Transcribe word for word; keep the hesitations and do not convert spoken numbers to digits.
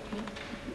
technique.